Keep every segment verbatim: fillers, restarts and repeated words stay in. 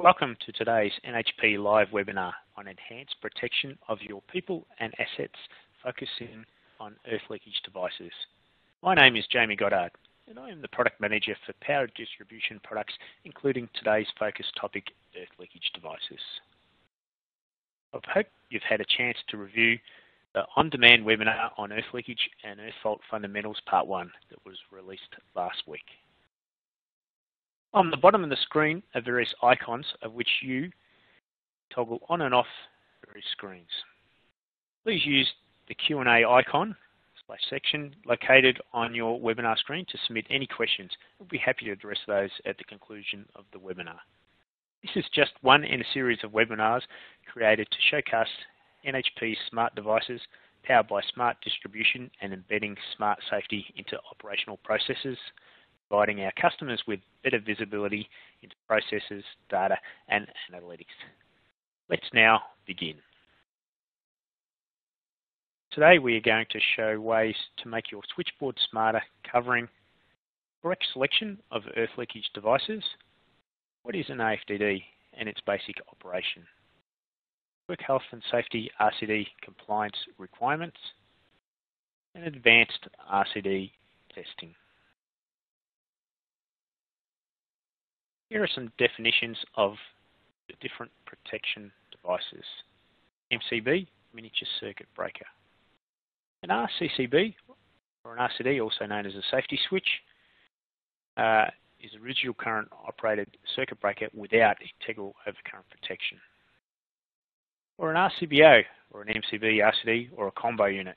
Welcome to today's N H P live webinar on enhanced protection of your people and assets, focusing on earth leakage devices. My name is Jamie Goddard, and I am the product manager for power distribution products, including today's focus topic, earth leakage devices. I hope you've had a chance to review the on-demand webinar on earth leakage and earth fault fundamentals part one that was released last week. On the bottom of the screen are various icons of which you toggle on and off various screens. Please use the Q and A icon slash section located on your webinar screen to submit any questions. We'll be happy to address those at the conclusion of the webinar. This is just one in a series of webinars created to showcase N H P smart devices powered by smart distribution and embedding smart safety into operational processes, providing our customers with better visibility into processes, data, and analytics. Let's now begin. Today we are going to show ways to make your switchboard smarter, covering correct selection of earth leakage devices, what is an A F D D and its basic operation, work health and safety R C D compliance requirements, and advanced R C D testing. Here are some definitions of the different protection devices. M C B, miniature circuit breaker. An R C C B, or an R C D, also known as a safety switch, uh, is a residual current operated circuit breaker without integral overcurrent protection. Or an R C B O, or an M C B, R C D, or a combo unit.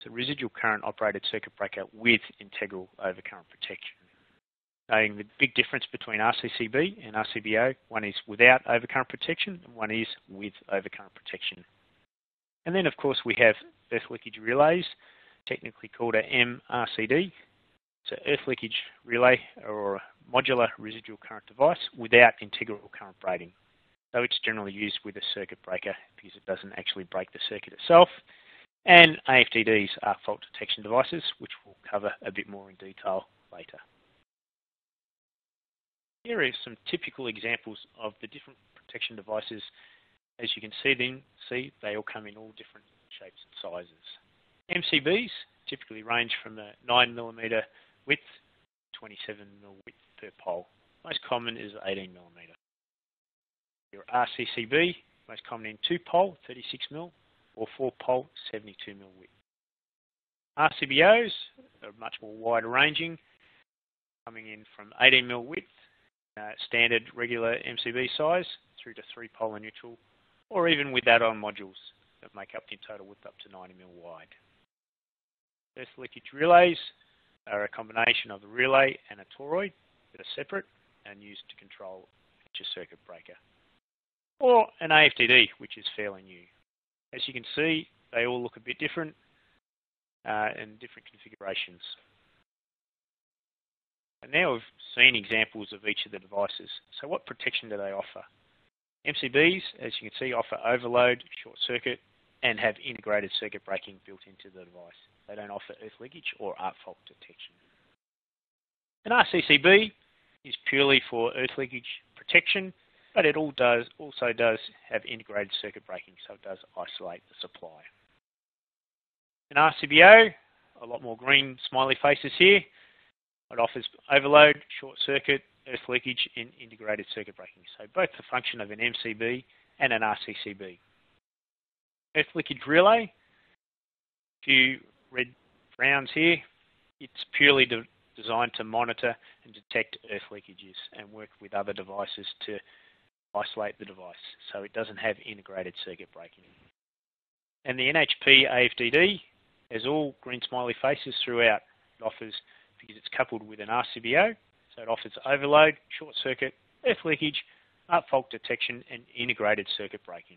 It's a residual current operated circuit breaker with integral overcurrent protection. Noting the big difference between R C C B and R C B O, one is without overcurrent protection and one is with overcurrent protection. And then of course we have earth leakage relays, technically called a M R C D. It's an earth leakage relay or a modular residual current device without integral current braiding. So it's generally used with a circuit breaker because it doesn't actually break the circuit itself. And A F D Ds are fault detection devices, which we'll cover a bit more in detail later. Here are some typical examples of the different protection devices. As you can see, then, see they all come in all different shapes and sizes. M C Bs typically range from a nine millimeter width to twenty-seven millimeter width per pole. Most common is eighteen millimeter. Your R C C B, most common in two pole, thirty-six millimeter, or four pole, seventy-two millimeter width. R C B Os are much more wide ranging, coming in from eighteen millimeter width, Uh, standard regular M C B size through to three pole and neutral, or even with add-on modules that make up in total width up to ninety millimeter wide. Earth leakage relays are a combination of a relay and a toroid that are separate and used to control your circuit breaker. Or an A F D D, which is fairly new. As you can see, they all look a bit different uh, in different configurations. And now we've seen examples of each of the devices. So what protection do they offer? M C Bs, as you can see, offer overload, short circuit, and have integrated circuit breaking built into the device. They don't offer earth leakage or art fault detection. An R C C B is purely for earth leakage protection, but it all does, also does have integrated circuit breaking, so it does isolate the supply. An R C B O, a lot more green smiley faces here. It offers overload, short circuit, earth leakage, and integrated circuit breaking. So both the function of an M C B and an R C C B. Earth leakage relay, a few red rounds here. It's purely de designed to monitor and detect earth leakages and work with other devices to isolate the device. So it doesn't have integrated circuit breaking. And the N H P A F D D has all green smiley faces throughout. It offers because it's coupled with an R C B O, so it offers overload, short circuit, earth leakage, art fault detection, and integrated circuit breaking.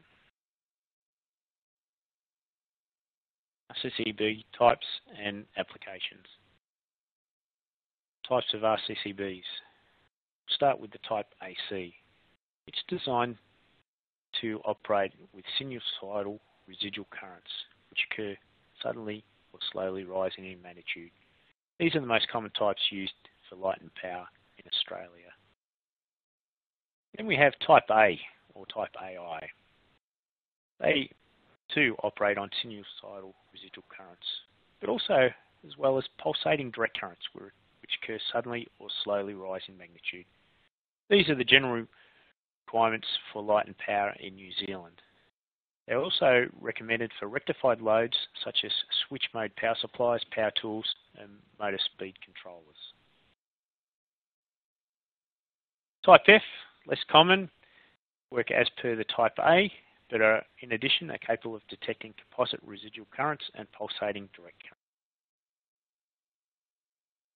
R C C B types and applications. Types of R C C Bs. We'll start with the type A C. It's designed to operate with sinusoidal residual currents, which occur suddenly or slowly rising in magnitude. These are the most common types used for light and power in Australia. Then we have type A or type A I. They too operate on sinusoidal residual currents, but also as well as pulsating direct currents which occur suddenly or slowly rise in magnitude. These are the general requirements for light and power in New Zealand. They're also recommended for rectified loads such as switch mode power supplies, power tools and motor speed controllers. Type F, less common, work as per the type A, but are in addition are capable of detecting composite residual currents and pulsating direct currents.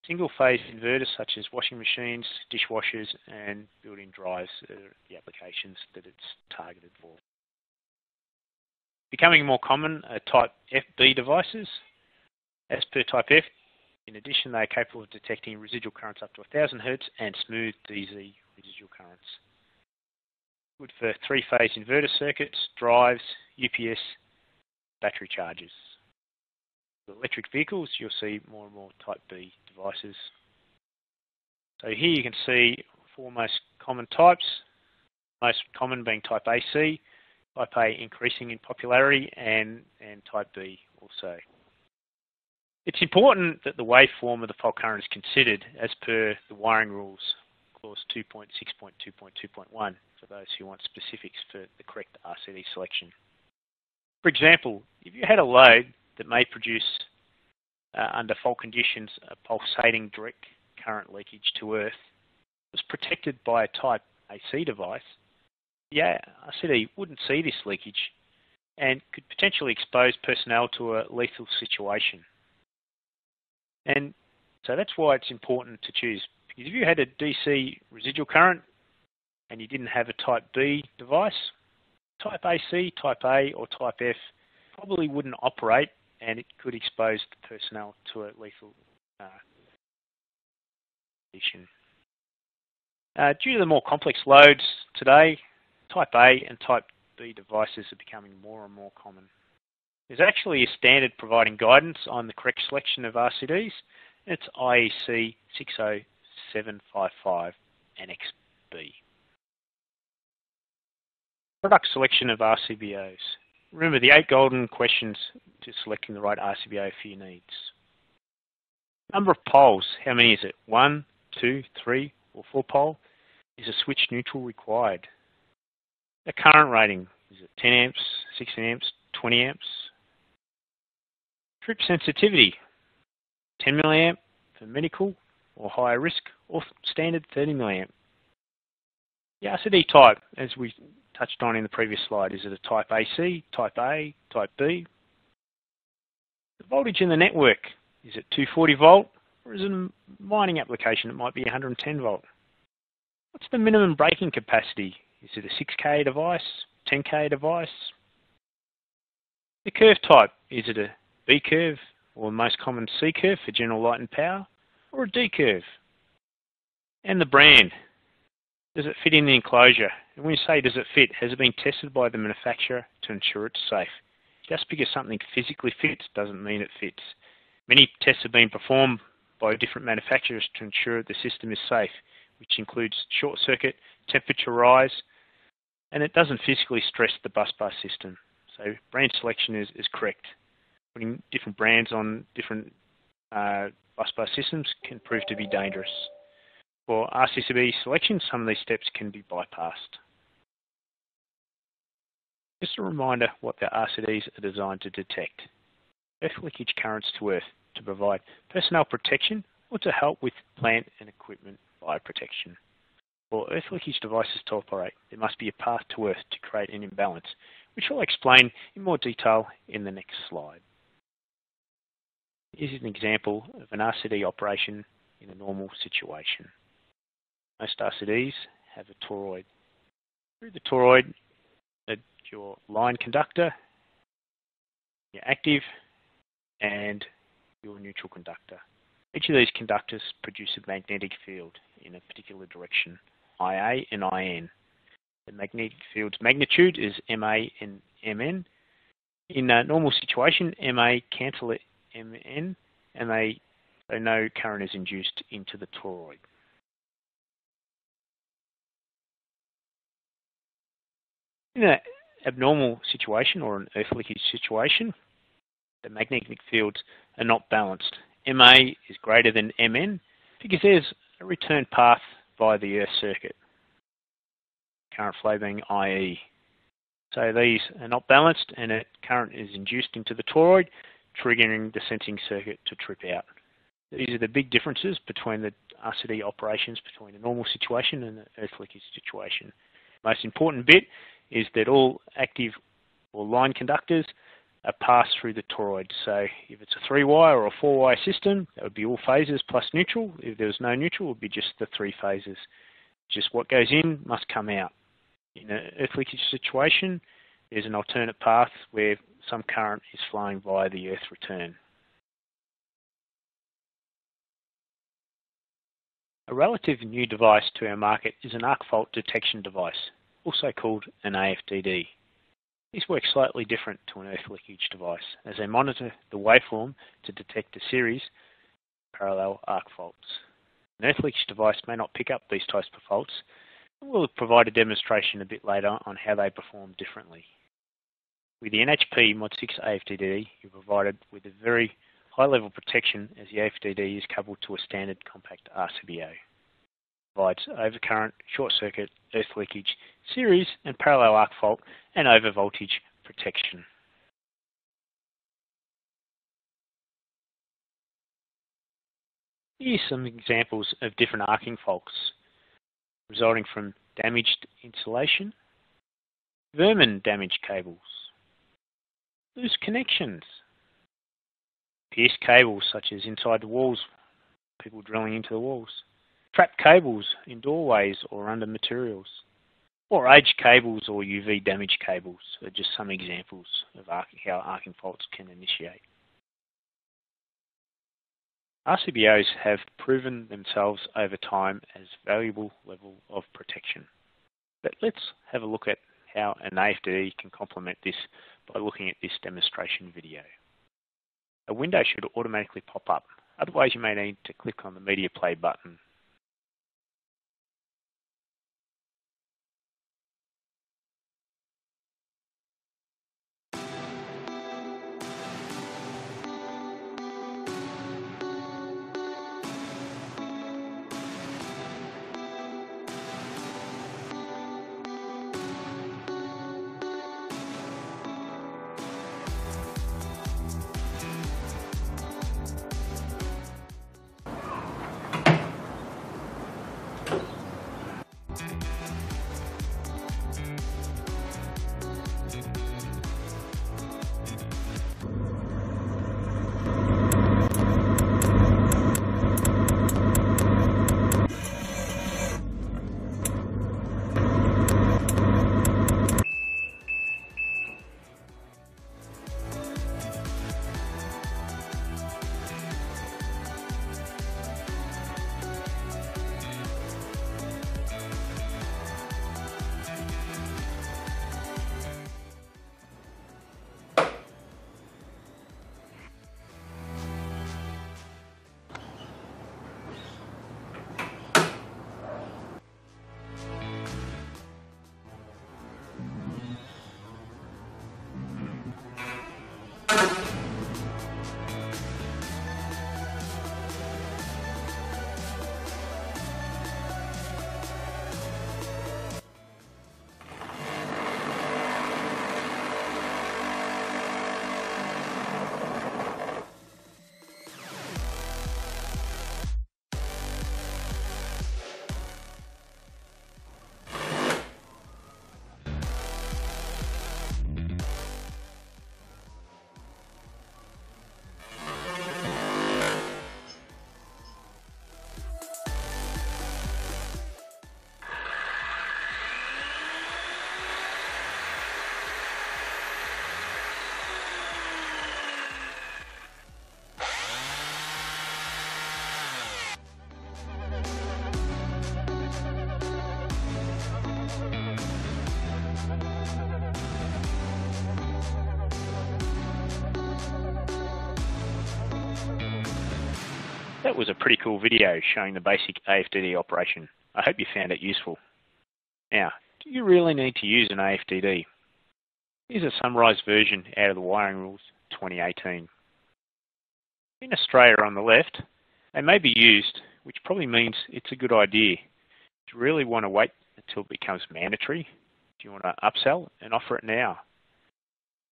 Single-phase inverters such as washing machines, dishwashers and built-in drives are the applications that it's targeted for. Becoming more common are type F B devices. As per type F, in addition they are capable of detecting residual currents up to one thousand hertz and smooth D Z residual currents. Good for three-phase inverter circuits, drives, U P S, battery chargers. With electric vehicles, you'll see more and more type B devices. So here you can see four most common types, most common being type A C, type A increasing in popularity, and, and type B also. It's important that the waveform of the fault current is considered as per the wiring rules, clause two point six point two point two point one. For those who want specifics for the correct R C D selection. For example, if you had a load that may produce, uh, under fault conditions, a pulsating direct current leakage to earth, was protected by a type A C device, the R C D wouldn't see this leakage and could potentially expose personnel to a lethal situation. And so that's why it's important to choose, because if you had a D C residual current, and you didn't have a type B device, type A C, type A or type F probably wouldn't operate and it could expose the personnel to a lethal uh, condition. Uh, due to the more complex loads today, type A and type B devices are becoming more and more common. There's actually a standard providing guidance on the correct selection of R C Ds, and it's I E C six oh seven five five Annex B. Product selection of R C B Os. Remember the eight golden questions to selecting the right R C B O for your needs. Number of poles, how many is it? One, two, three, or four pole? Is a switch neutral required? The current rating, is it ten amps, sixteen amps, twenty amps? Trip sensitivity, ten milliamp for medical or higher risk, or standard thirty milliamp. The R C D type, as we touched on in the previous slide, is it a type A C, type A, type B? The voltage in the network, is it two hundred forty volt, or is it a mining application, it might be one hundred ten volt? What's the minimum braking capacity? Is it a six K device, ten K device? The curve type, is it a B curve, or the most common C curve for general light and power, or a D curve? And the brand. Does it fit in the enclosure? And when you say does it fit, has it been tested by the manufacturer to ensure it's safe? Just because something physically fits doesn't mean it fits. Many tests have been performed by different manufacturers to ensure the system is safe, which includes short circuit, temperature rise, and it doesn't physically stress the bus bar system. So brand selection is, is correct. Putting different brands on different uh, bus bar systems can prove to be dangerous. For R C C B selection, some of these steps can be bypassed. Just a reminder what the R C Ds are designed to detect. Earth leakage currents to earth to provide personnel protection or to help with plant and equipment fire protection. For earth leakage devices to operate, there must be a path to earth to create an imbalance, which I'll explain in more detail in the next slide. Here's an example of an R C D operation in a normal situation. Most R C Ds have a toroid. Through the toroid, your line conductor, your active, and your neutral conductor. Each of these conductors produce a magnetic field in a particular direction, I A and I N. The magnetic field's magnitude is M A and M N. In a normal situation, M A cancel it M N, and they, so no current is induced into the toroid. In an abnormal situation or an earth leakage situation, the magnetic fields are not balanced. M A is greater than M N because there's a return path via the earth circuit, current flow being I E. So these are not balanced and a current is induced into the toroid, triggering the sensing circuit to trip out. These are the big differences between the R C D operations between a normal situation and an earth leakage situation. Most important bit is that all active or line conductors are passed through the toroid. So if it's a three-wire or a four-wire system, that would be all phases plus neutral. If there was no neutral, it would be just the three phases. Just what goes in must come out. In an earth leakage situation, there's an alternate path where some current is flowing via the earth return. A relative new device to our market is an arc fault detection device, also called an A F D D. These work slightly different to an earth leakage device, as they monitor the waveform to detect a series of parallel arc faults. An earth leakage device may not pick up these types of faults, and we'll provide a demonstration a bit later on how they perform differently. With the N H P Mod six A F D D, you're provided with a very high-level protection as the A F D D is coupled to a standard compact R C B O. It provides overcurrent, short circuit, earth leakage, series and parallel arc fault and overvoltage protection. Here are some examples of different arcing faults resulting from damaged insulation, vermin damaged cables, loose connections, pierced cables such as inside the walls, people drilling into the walls, trapped cables in doorways or under materials, or aged cables or U V damaged cables are just some examples of how arcing faults can initiate. R C B Os have proven themselves over time as a valuable level of protection. But let's have a look at how an A F D D can complement this by looking at this demonstration video. A window should automatically pop up, otherwise you may need to click on the media play button. That was a pretty cool video showing the basic A F D D operation. I hope you found it useful. Now, do you really need to use an A F D D? Here's a summarised version out of the Wiring Rules twenty eighteen. In Australia on the left, they may be used, which probably means it's a good idea. Do you really want to wait until it becomes mandatory? Do you want to upsell and offer it now?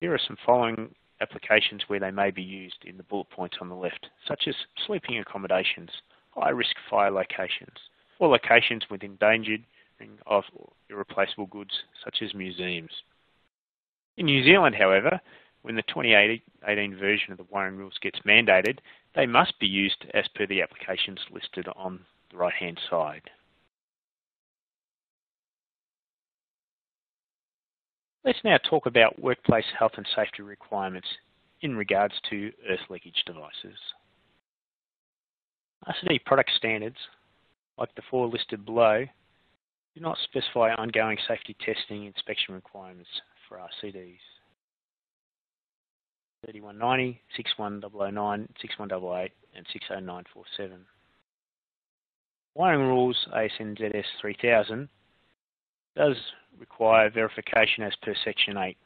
Here are some following applications where they may be used in the bullet points on the left, such as sleeping accommodations, high-risk fire locations, or locations with endangering of irreplaceable goods, such as museums. In New Zealand, however, when the twenty eighteen version of the Wiring Rules gets mandated, they must be used as per the applications listed on the right-hand side. Let's now talk about workplace health and safety requirements in regards to earth leakage devices. R C D product standards, like the four listed below, do not specify ongoing safety testing inspection requirements for R C Ds. thirty-one ninety, sixty-one thousand nine, sixty-one oh eight and six oh nine four seven. Wiring Rules A S N Z S three thousand does require verification as per Section eight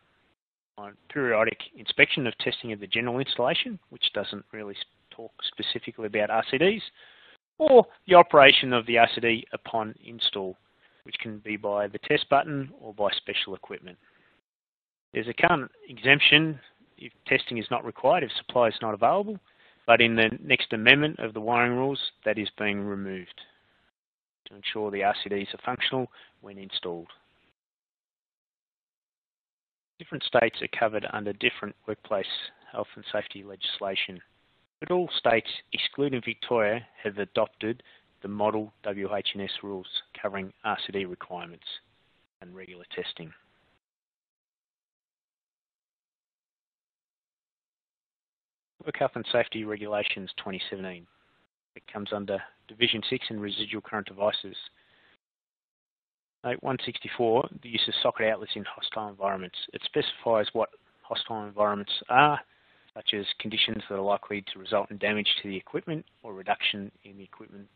on periodic inspection of testing of the general installation, which doesn't really talk specifically about R C Ds, or the operation of the R C D upon install, which can be by the test button or by special equipment. There's a current exemption if testing is not required, if supply is not available, but in the next amendment of the Wiring Rules, that is being removed to ensure the R C Ds are functional when installed. Different states are covered under different workplace health and safety legislation, but all states, excluding Victoria, have adopted the model W H and S rules covering R C D requirements and regular testing. Work Health and Safety Regulations twenty seventeen. It comes under Division six and Residual Current Devices. Note one sixty-four, the use of socket outlets in hostile environments. It specifies what hostile environments are, such as conditions that are likely to result in damage to the equipment or reduction in the equipment's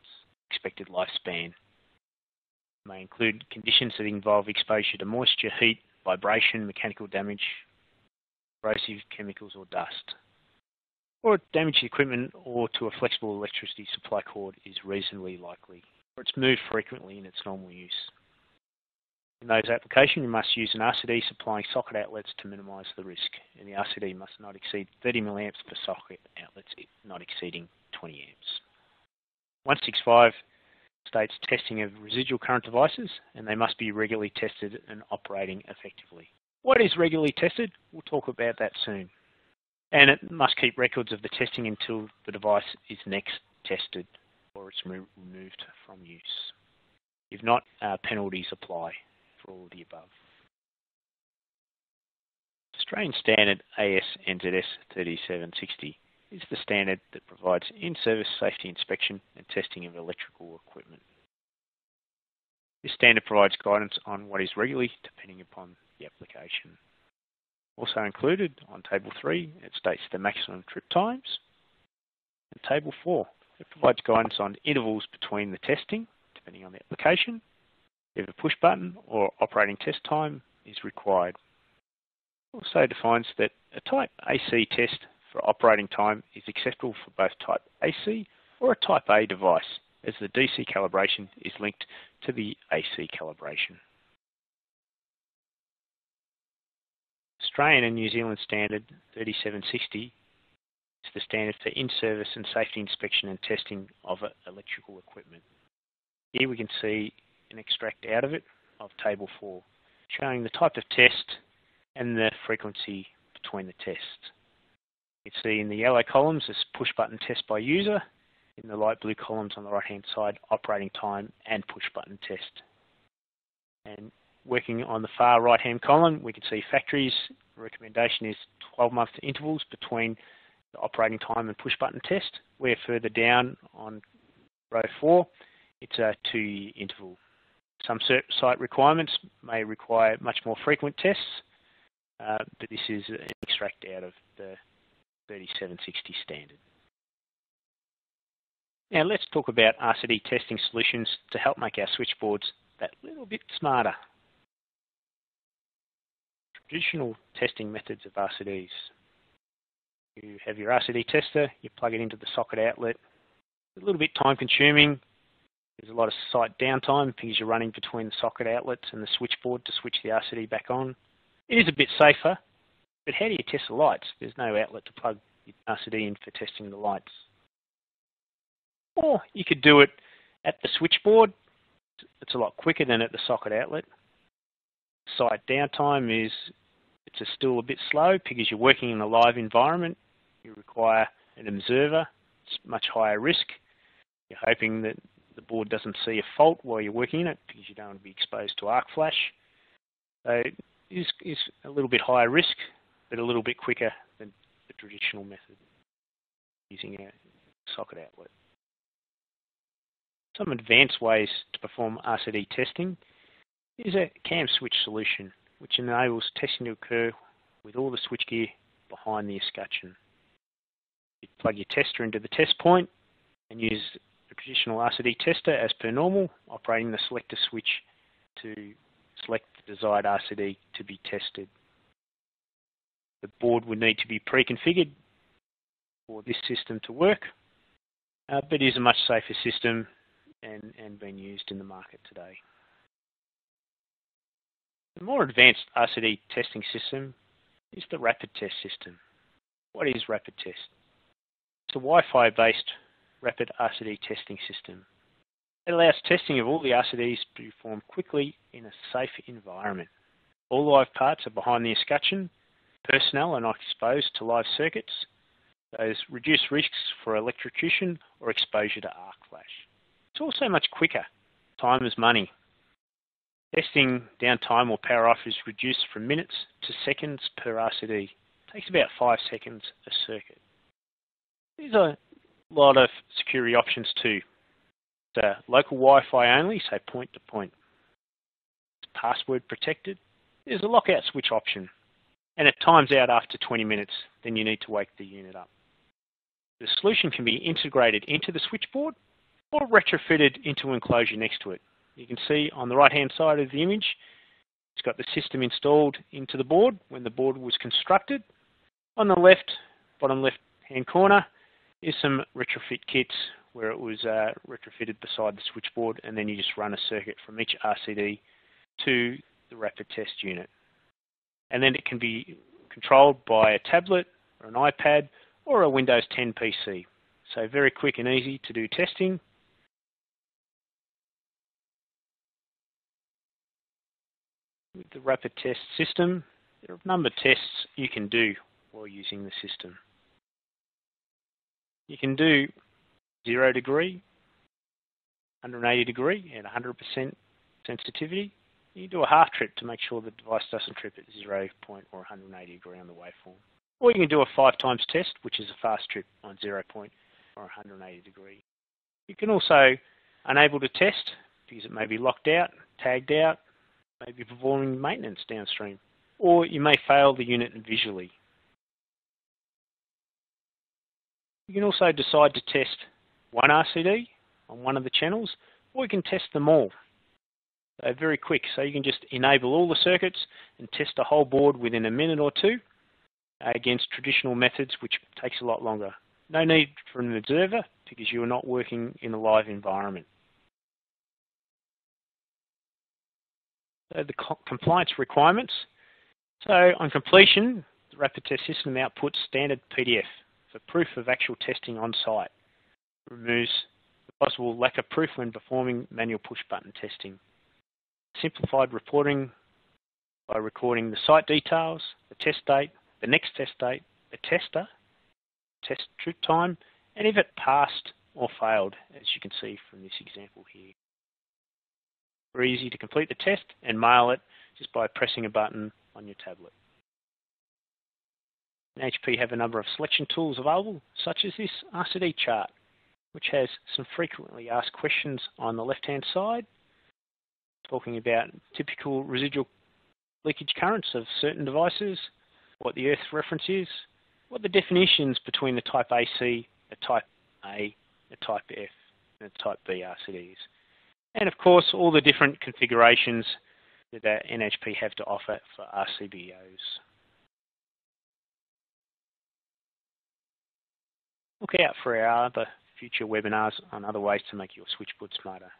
expected lifespan. It may include conditions that involve exposure to moisture, heat, vibration, mechanical damage, corrosive chemicals or dust, or damage to equipment or to a flexible electricity supply cord is reasonably likely, or it's moved frequently in its normal use. In those applications, you must use an R C D supplying socket outlets to minimise the risk, and the R C D must not exceed thirty milliamps per socket outlets, not exceeding twenty amps. one sixty-five states testing of residual current devices, and they must be regularly tested and operating effectively. What is regularly tested? We'll talk about that soon. And it must keep records of the testing until the device is next tested or it's removed from use. If not, uh, penalties apply for all of the above. Australian standard A S N Z S thirty-seven sixty is the standard that provides in-service safety inspection and testing of electrical equipment. This standard provides guidance on what is regularly depending upon the application. Also included on Table three, it states the maximum trip times. And Table four, it provides guidance on intervals between the testing, depending on the application, if a push button or operating test time is required. It also defines that a Type A C test for operating time is acceptable for both Type A C or a Type A device, as the D C calibration is linked to the A C calibration. Australian and New Zealand Standard thirty-seven sixty is the standard for in-service and safety inspection and testing of electrical equipment. Here we can see an extract out of it of Table four, showing the type of test and the frequency between the tests. You can see in the yellow columns is push button test by user, in the light blue columns on the right hand side operating time and push button test. And working on the far right-hand column, we can see factories. The recommendation is twelve-month intervals between the operating time and push-button test, where further down on row four, it's a two-year interval. Some site requirements may require much more frequent tests, uh, but this is an extract out of the thirty-seven sixty standard. Now let's talk about R C D testing solutions to help make our switchboards that little bit smarter. traditional testing methods of R C Ds. You have your R C D tester, you plug it into the socket outlet. It's a little bit time consuming. There's a lot of site downtime because you're running between the socket outlets and the switchboard to switch the R C D back on. It is a bit safer, but how do you test the lights? There's no outlet to plug your R C D in for testing the lights. Or you could do it at the switchboard. It's a lot quicker than at the socket outlet. Site downtime is it's still a bit slow because you're working in a live environment. You require an observer. It's much higher risk. You're hoping that the board doesn't see a fault while you're working in it because you don't want to be exposed to arc flash. So it is, is a little bit higher risk, but a little bit quicker than the traditional method using a socket outlet. Some advanced ways to perform R C D testing is a cam switch solution, which enables testing to occur with all the switchgear behind the escutcheon. You plug your tester into the test point and use a traditional R C D tester as per normal, operating the selector switch to select the desired R C D to be tested. The board would need to be pre-configured for this system to work, uh, but it is a much safer system and, and being used in the market today. The more advanced R C D testing system is the rapid test system. What is rapid test? It's a Wi-Fi based rapid R C D testing system. It allows testing of all the R C Ds to be performed quickly in a safe environment. All live parts are behind the escutcheon. Personnel are not exposed to live circuits. Those reduce risks for electrocution or exposure to arc flash. It's also much quicker. Time is money. Testing downtime or power off is reduced from minutes to seconds per R C D. It takes about five seconds a circuit. There's a lot of security options too. It's uh, local Wi-Fi only, so point to point. It's password protected. There's a lockout switch option, and it times out after twenty minutes, then you need to wake the unit up. The solution can be integrated into the switchboard or retrofitted into an enclosure next to it. You can see on the right-hand side of the image, it's got the system installed into the board when the board was constructed. On the left, bottom left-hand corner, is some retrofit kits where it was uh, retrofitted beside the switchboard, and then you just run a circuit from each R C D to the rapid test unit. And then it can be controlled by a tablet or an iPad or a Windows ten P C. So very quick and easy to do testing. With the rapid test system, there are a number of tests you can do while using the system. You can do zero degree, one hundred eighty degree and one hundred percent sensitivity. You can do a half trip to make sure the device doesn't trip at zero point or one hundred eighty degree on the waveform. Or you can do a five times test, which is a fast trip on zero point or one hundred eighty degree. You can also unable to test because it may be locked out, tagged out, maybe performing maintenance downstream, or you may fail the unit visually. You can also decide to test one R C D on one of the channels, or you can test them all. They're very quick, so you can just enable all the circuits and test the whole board within a minute or two against traditional methods, which takes a lot longer. No need for an observer because you are not working in a live environment. So the co compliance requirements. So on completion, the rapid test system outputs standard P D F for proof of actual testing on site. It removes the possible lack of proof when performing manual push button testing. Simplified reporting by recording the site details, the test date, the next test date, the tester, test trip time, and if it passed or failed, as you can see from this example here. Very easy to complete the test and mail it just by pressing a button on your tablet. N H P have a number of selection tools available, such as this R C D chart, which has some frequently asked questions on the left-hand side, talking about typical residual leakage currents of certain devices, what the earth reference is, what the definitions between the type A C, the type A, the type F, and the type B R C Ds. And of course, all the different configurations did that N H P have to offer for R C B Os? Look out for our other future webinars on other ways to make your switchboard smarter,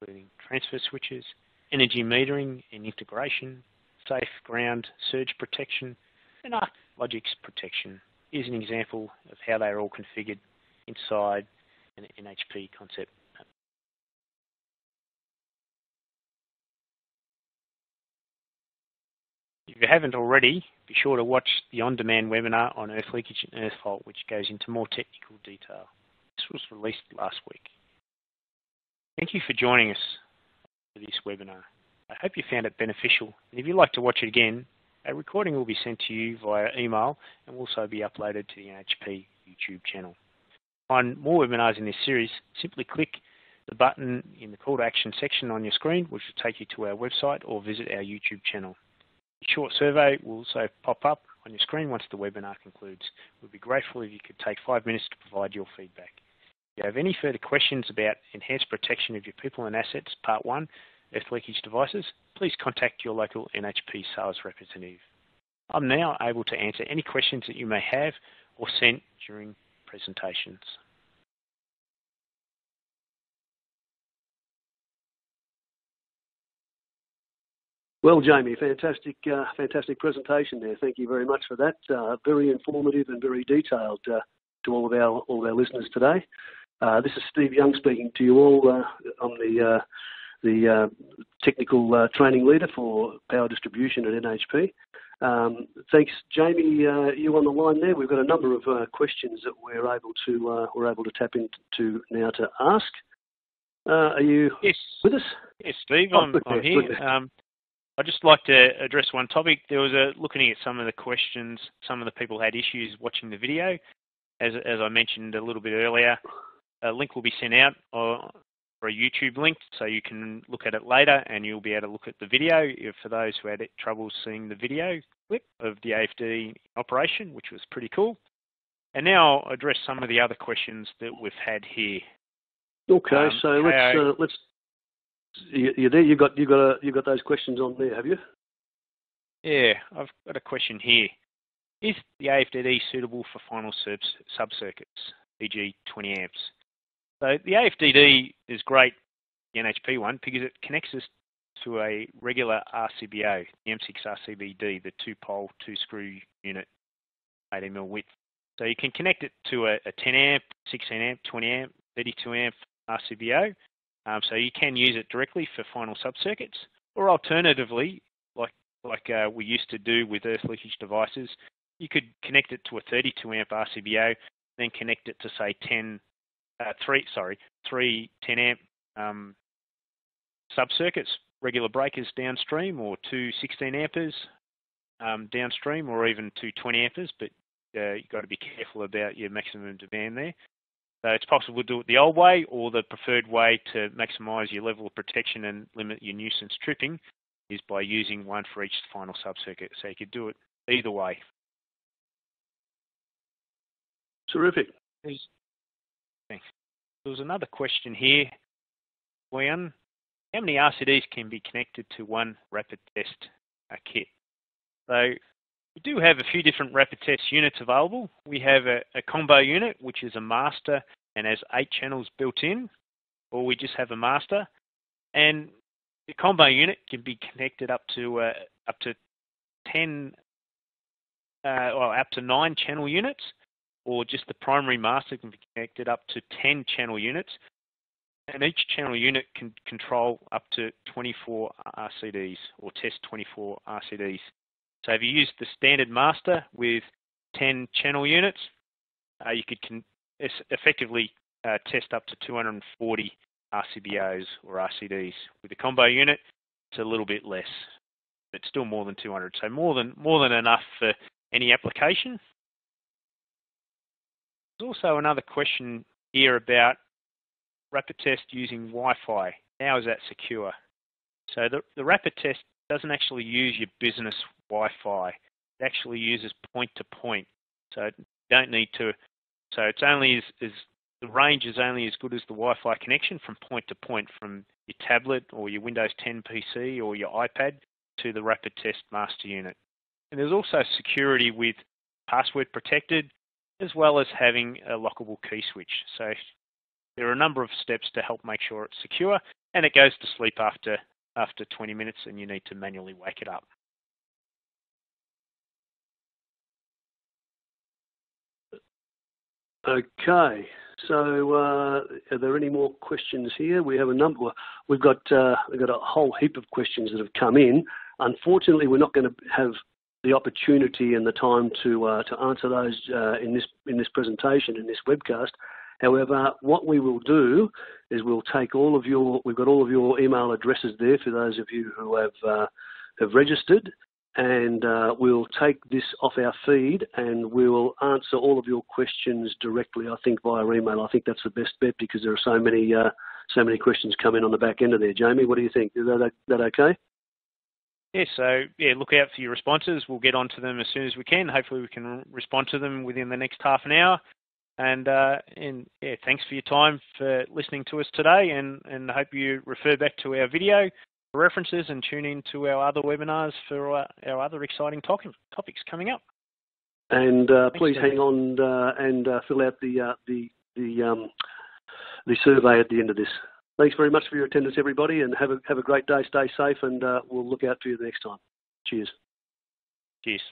including transfer switches, energy metering and integration, safe ground surge protection, and arc logics protection. Here's an example of how they are all configured inside an N H P concept. If you haven't already, be sure to watch the on-demand webinar on earth leakage and earth fault, which goes into more technical detail. This was released last week. Thank you for joining us for this webinar. I hope you found it beneficial, and if you'd like to watch it again, a recording will be sent to you via email and will also be uploaded to the N H P YouTube channel. To find more webinars in this series, simply click the button in the call to action section on your screen, which will take you to our website, or visit our YouTube channel. A short survey will also pop up on your screen once the webinar concludes. We'd be grateful if you could take five minutes to provide your feedback. If you have any further questions about enhanced protection of your people and assets, part one, earth leakage devices, please contact your local N H P sales representative. I'm now able to answer any questions that you may have or sent during presentations. Well, Jamie, fantastic, uh, fantastic presentation there. Thank you very much for that. Uh, very informative and very detailed uh, to all of our all of our listeners today. Uh, this is Steve Young speaking to you all. Uh, I'm the uh, the uh, technical uh, training leader for power distribution at N H P. Um, thanks, Jamie. Uh, you on the line there? We've got a number of uh, questions that we're able to uh, we're able to tap into now to ask. Uh, are you yes. with us? Yes, Steve. Oh, I'm, I'm here. Um, I'd just like to address one topic. There was a looking at some of the questions. Some of the people had issues watching the video. As, as I mentioned a little bit earlier, a link will be sent out or, or a YouTube link, so you can look at it later and you'll be able to look at the video. If, for those who had trouble seeing the video clip of the A F D D operation, which was pretty cool. And now I'll address some of the other questions that we've had here. Okay, um, so let's uh, let's. You there? You got you got a, you got those questions on there, have you? Yeah, I've got a question here. Is the A F D D suitable for final sub sub-circuits, for example, twenty amps? So the A F D D is great, the N H P one, because it connects us to a regular R C B O, the M six R C B D, the two-pole, two-screw unit, eighty millimeter width. So you can connect it to a, a ten amp, sixteen amp, twenty amp, thirty-two amp R C B O. Um, so you can use it directly for final sub-circuits, or alternatively, like like uh, we used to do with earth leakage devices, you could connect it to a thirty-two amp R C B O, then connect it to say three ten amp um, sub-circuits, regular breakers downstream, or two sixteen ampers um, downstream, or even two twenty ampers. But uh, you've got to be careful about your maximum demand there. So it's possible to do it the old way or the preferred way to maximise your level of protection and limit your nuisance tripping is by using one for each final sub-circuit. So you could do it either way. Terrific. Thanks. There was another question here. How many R C Ds can be connected to one rapid test kit? So we do have a few different rapid test units available. We have a, a combo unit, which is a master and has eight channels built in, or we just have a master. And the combo unit can be connected up to uh, up to ten, uh, well, up to nine channel units, or just the primary master can be connected up to ten channel units, and each channel unit can control up to twenty-four R C Ds or test twenty-four R C Ds. So if you use the standard master with ten channel units, uh, you could con effectively uh, test up to two hundred forty R C B Os or R C Ds. With the combo unit, it's a little bit less, but still more than two hundred. So more than more than enough for any application. There's also another question here about rapid test using Wi-Fi. How is that secure? So the, the rapid test doesn't actually use your business Wi-Fi. It actually uses point to point, so you don't need to. So it's only as, as The range is only as good as the Wi-Fi connection from point to point, from your tablet or your Windows ten P C or your iPad to the rapid test master unit. And there's also security with password protected, as well as having a lockable key switch. So there are a number of steps to help make sure it's secure, and it goes to sleep after, after twenty minutes, and you need to manually wake it up. Okay, so uh, are there any more questions here? We have a number. We've got uh, we've got a whole heap of questions that have come in. Unfortunately, we're not going to have the opportunity and the time to uh, to answer those uh, in this in this presentation, in this webcast. However, what we will do is we'll take all of your we've got all of your email addresses there for those of you who have uh, have registered. And uh, we'll take this off our feed and we'll answer all of your questions directly, I think, via email. I think that's the best bet because there are so many uh, so many questions come in on the back end of there. Jamie, what do you think? Is that, that okay? Yeah, so yeah, look out for your responses. We'll get onto them as soon as we can. Hopefully we can respond to them within the next half an hour. And, uh, and yeah, thanks for your time for listening to us today, and, and hope you refer back to our video references and tune in to our other webinars for our, our other exciting talking, topics coming up. And uh, Thanks, please David. hang on uh, and uh, fill out the uh, the the, um, the survey at the end of this. Thanks very much for your attendance, everybody, and have a have a great day. Stay safe, and uh, we'll look out for you the next time. Cheers. Cheers.